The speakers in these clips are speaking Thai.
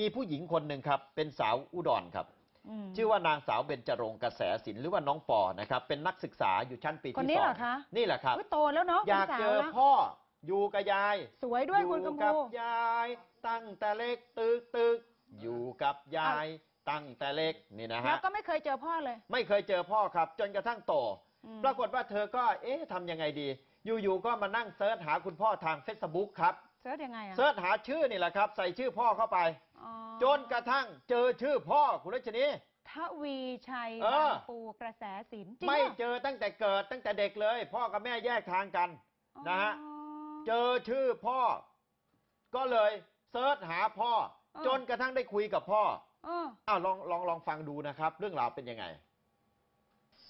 มีผู้หญิงคนหนึ่งครับเป็นสาวอุดรครับชื่อว่านางสาวเบญจรงค์กระแสศิลป์หรือว่าน้องปอนะครับเป็นนักศึกษาอยู่ชั้นปีที่ 2คนนี้เหรอคะนี่แหละครับโตแล้วเนาะอยากเจอพ่ออยู่กับยายสวยด้วยคุณกำพูอยู่กับยายตั้งแต่เล็กตึกอยู่กับยายตั้งแต่เล็กนี่นะฮะแล้วก็ไม่เคยเจอพ่อเลยไม่เคยเจอพ่อครับจนกระทั่งโตปรากฏว่าเธอก็เอ๊ะทำยังไงดีอยู่ๆก็มานั่งเสิร์ชหาคุณพ่อทาง Facebook ครับเสิร์ชยังไงอะเสิร์ชหาชื่อนี่แหละครับใส่ชื่อพ่อเข้าไปจนกระทั่งเจอชื่อพ่อคุณรัชนีทวีชัยบางปูกระแสศิลป์ไม่เจอตั้งแต่เกิดตั้งแต่เด็กเลยพ่อกับแม่แยกทางกันนะฮะเจอชื่อพ่อก็เลยเสิร์ชหาพ่อจนกระทั่งได้คุยกับพ่ออ้าวลองฟังดูนะครับเรื่องราวเป็นยังไง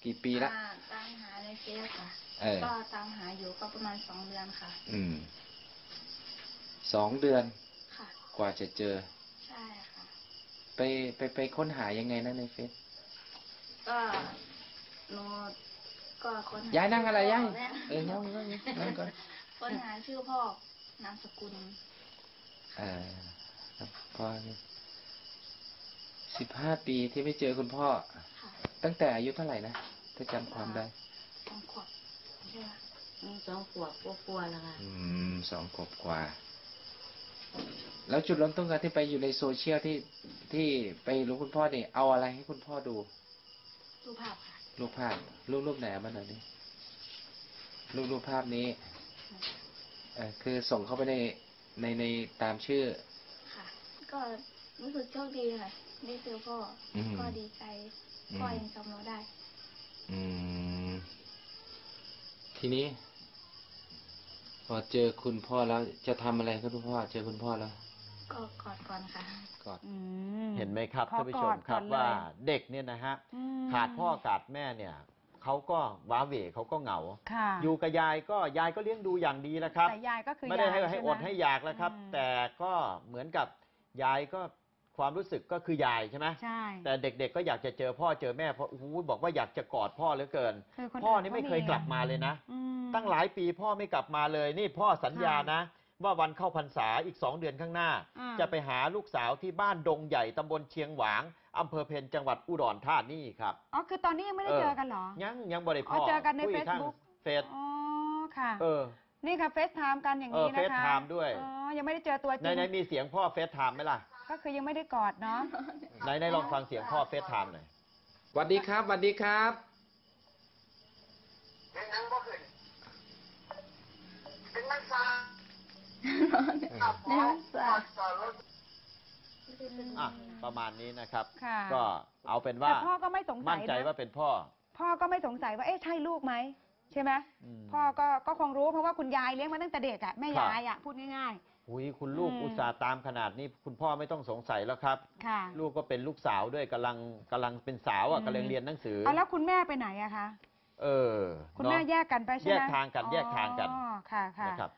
กี่ปีละตามหาในเฟซค่ะก็ตามหาอยู่ก็ประมาณ2 เดือนค่ะ2 เดือนค่ะกว่าจะเจอใช่ค่ะไปค้นหายังไงนะในเฟซก็โน้ตก็ค้นหาย้ายนั่งอะไรย้ายนั่งก่อนค้นหาชื่อพ่อนามสกุลก็15 ปีที่ไม่เจอคุณพ่อตั้งแต่อายุเท่าไหร่นะถ้าจำความได้2 ขวบใช่ไหม2 ขวบกว่าแล้วค่ะ2 ขวบกว่าแล้วจุดเริ่มต้นการที่ไปอยู่ในโซเชียลที่ไปรู้คุณพ่อเนี่ยเอาอะไรให้คุณพ่อดูรูปภาพค่ะรูปไหนมาหน่อยดิรูปภาพนี้คือส่งเข้าไปในตามชื่อค่ะก็รู้สึกโชคดีค่ะได้เจอพ่อก็ดีใจพ่อยังจำเราได้ทีนี้พอเจอคุณพ่อแล้วจะทำอะไรครับคุณพ่อเจอคุณพ่อแล้วก็กอดก่อนค่ะกอดเห็นไหมครับท่านผู้ชมครับว่าเด็กเนี่ยนะฮะขาดพ่อขาดแม่เนี่ยเขาก็ว้าเหวเขาก็เหงาอยู่กับยายก็ยายก็เลี้ยงดูอย่างดีแล้วครับแต่ยายก็คือไม่ได้ให้อดให้อยากแล้วครับแต่ก็เหมือนกับยายก็ความรู้สึกก็คือยายใช่ไหมใช่แต่เด็กๆก็อยากจะเจอพ่อเจอแม่เพราะบอกว่าอยากจะกอดพ่อเหลือเกินพ่อนี่ไม่เคยกลับมาเลยนะตั้งหลายปีพ่อไม่กลับมาเลยนี่พ่อสัญญานะว่าวันเข้าพรรษาอีก2 เดือนข้างหน้าจะไปหาลูกสาวที่บ้านดงใหญ่ตำบลเชียงหวางอำเภอเพ็ญจังหวัดอุดรธานีครับอ๋อคือตอนนี้ยังไม่ได้เจอกันเหรอยังบ่ได้พ่อเจอกันใน Facebook อ๋อค่ะนี่ค่ะเฟซไทม์กันอย่างนี้นะคะเฟซไทม์ด้วยอ๋อยังไม่ได้เจอตัวจริงไหนมีเสียงพ่อเฟซไทม์ไหมล่ะก็คือยังไม่ได้กอดเนาะไหนลองฟังเสียงพ่อเฟซไทม์หน่อยสวัสดีครับสวัสดีครับเป็นนักศึกษาประมาณนี้นะครับก็เอาเป็นว่าพ่อก็ไม่สงสัยมั่นใจว่าเป็นพ่อก็ไม่สงสัยว่าเอ๊ะใช่ลูกไหมใช่ไหมพ่อก็คงรู้เพราะว่าคุณยายเลี้ยงมาตั้งแต่เด็กอ่ะแม่ยายอ่ะพูดง่ายๆอุ้ยคุณลูกอุตส่าห์ตามขนาดนี้คุณพ่อไม่ต้องสงสัยแล้วครับลูกก็เป็นลูกสาวด้วยกำลังเป็นสาวอ่ะกำลังเรียนหนังสือแล้วคุณแม่ไปไหนอะคะคุณแม่แยกกันไปใช่ไหมแยกทางกันอ๋อค่ะนะครับ